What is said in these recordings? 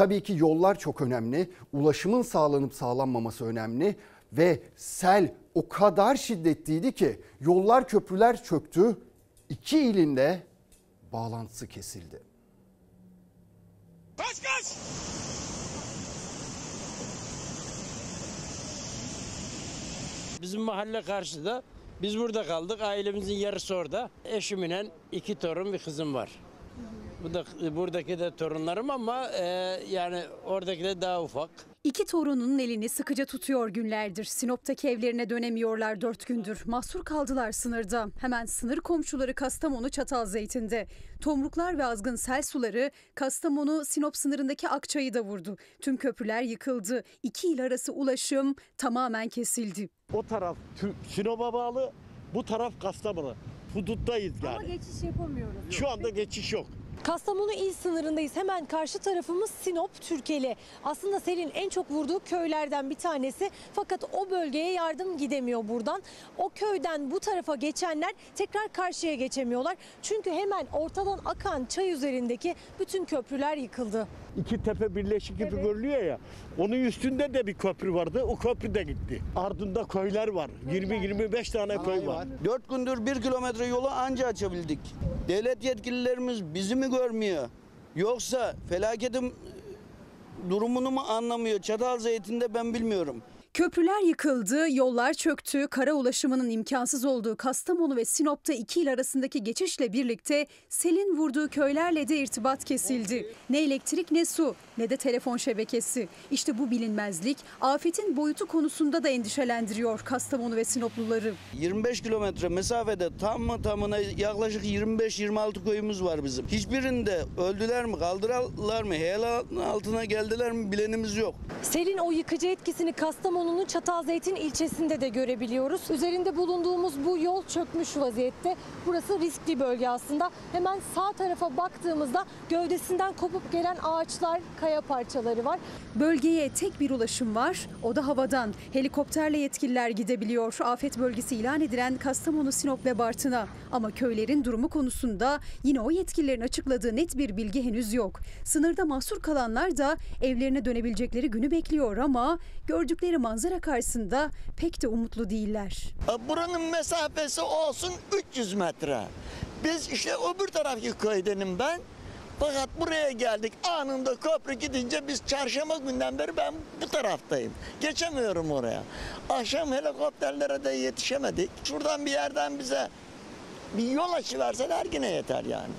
Tabii ki yollar çok önemli, ulaşımın sağlanıp sağlanmaması önemli ve sel o kadar şiddetliydi ki yollar, köprüler çöktü. İki ilin de bağlantısı kesildi. Kaç kaç! Bizim mahalle karşıda, biz burada kaldık, ailemizin yarısı orada. Eşimle 2 torun, bir kızım var. Bu da, buradaki de torunlarım ama yani oradaki de daha ufak. 2 torununun elini sıkıca tutuyor günlerdir. Sinop'taki evlerine dönemiyorlar 4 gündür. Mahsur kaldılar sınırda. Hemen sınır komşuları Kastamonu, Çatalzeytin'de. Tomruklar ve azgın sel suları Kastamonu, Sinop sınırındaki Akçay'ı da vurdu. Tüm köprüler yıkıldı. 2 il arası ulaşım tamamen kesildi. O taraf Sinop'a bağlı, bu taraf Kastamonu. Huduttayız yani. Ama geçiş yapamıyoruz. Şu anda geçiş yok. Kastamonu il sınırındayız. Hemen karşı tarafımız Sinop, Türkeli. Aslında selin en çok vurduğu köylerden bir tanesi. Fakat o bölgeye yardım gidemiyor buradan. O köyden bu tarafa geçenler tekrar karşıya geçemiyorlar. Çünkü hemen ortadan akan çay üzerindeki bütün köprüler yıkıldı. 2 tepe birleşik gibi görülüyor ya. Onun üstünde de bir köprü vardı. O köprü de gitti. Ardında köyler var. 20-25 tane köy var. 4 gündür 1 kilometre yolu anca açabildik. Devlet yetkililerimiz bizi mi görmüyor? Yoksa felaketin durumunu mu anlamıyor? Çatalzeytin'de ben bilmiyorum. Köprüler yıkıldı, yollar çöktü, kara ulaşımının imkansız olduğu Kastamonu ve Sinop'ta 2 il arasındaki geçişle birlikte selin vurduğu köylerle de irtibat kesildi. Ne elektrik, ne su, ne de telefon şebekesi. İşte bu bilinmezlik afetin boyutu konusunda da endişelendiriyor Kastamonu ve Sinopluları. 25 kilometre mesafede tamına yaklaşık 25-26 köyümüz var bizim. Hiçbirinde öldüler mi, kaldırdılar mı, heyelan altına geldiler mi bilenimiz yok. Selin o yıkıcı etkisini Kastamonu'nun Çatalzeytin ilçesinde de görebiliyoruz. Üzerinde bulunduğumuz bu yol çökmüş vaziyette. Burası riskli bölge aslında. Hemen sağ tarafa baktığımızda gövdesinden kopup gelen ağaçlar, kaya parçaları var. Bölgeye tek bir ulaşım var, o da havadan. Helikopterle yetkililer gidebiliyor afet bölgesi ilan edilen Kastamonu, Sinop ve Bartın'a. Ama köylerin durumu konusunda yine o yetkililerin açıkladığı net bir bilgi henüz yok. Sınırda mahsur kalanlar da evlerine dönebilecekleri günü bekliyor ama gördükleri manzara karşısında pek de umutlu değiller. Buranın mesafesi olsun 300 metre. Biz işte öbür taraftaki köydenim ben. Fakat buraya geldik, anında köprü gidince biz çarşamba günden beri ben bu taraftayım. Geçemiyorum oraya. Akşam helikopterlere de yetişemedik. Şuradan bir yerden bize bir yol açıverseler yine yeter yani.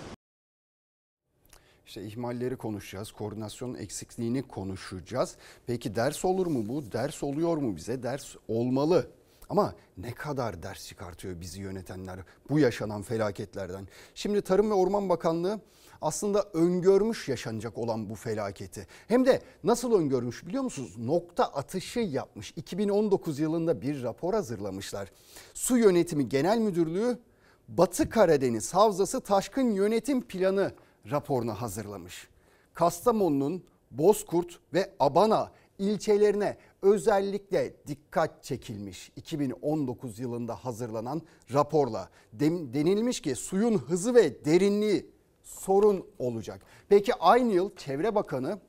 İşte ihmalleri konuşacağız, koordinasyonun eksikliğini konuşacağız. Peki ders olur mu bu? Ders oluyor mu bize? Ders olmalı. Ama ne kadar ders çıkartıyor bizi yönetenler bu yaşanan felaketlerden? Şimdi Tarım ve Orman Bakanlığı aslında öngörmüş yaşanacak olan bu felaketi. Hem de nasıl öngörmüş biliyor musunuz? Nokta atışı yapmış. 2019 yılında bir rapor hazırlamışlar. Su Yönetimi Genel Müdürlüğü Batı Karadeniz Havzası Taşkın Yönetim Planı raporunu hazırlamış. Kastamonu'nun Bozkurt ve Abana ilçelerine özellikle dikkat çekilmiş. 2019 yılında hazırlanan raporla denilmiş ki suyun hızı ve derinliği sorun olacak. Peki aynı yıl Çevre Bakanı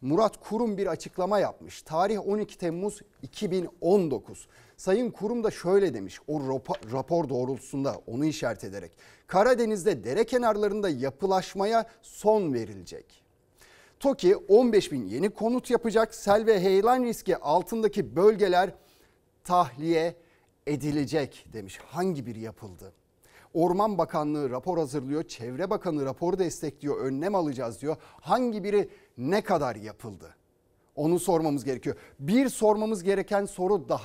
Murat Kurum bir açıklama yapmış. Tarih 12 Temmuz 2019. Sayın Kurum da şöyle demiş o rapor doğrultusunda onu işaret ederek. Karadeniz'de dere kenarlarında yapılaşmaya son verilecek. TOKİ 15.000 yeni konut yapacak. Sel ve heyelan riski altındaki bölgeler tahliye edilecek demiş. Hangi biri yapıldı? Orman Bakanlığı rapor hazırlıyor. Çevre Bakanı raporu destekliyor. Önlem alacağız diyor. Hangi biri ne kadar yapıldı? Onu sormamız gerekiyor. Bir sormamız gereken soru daha.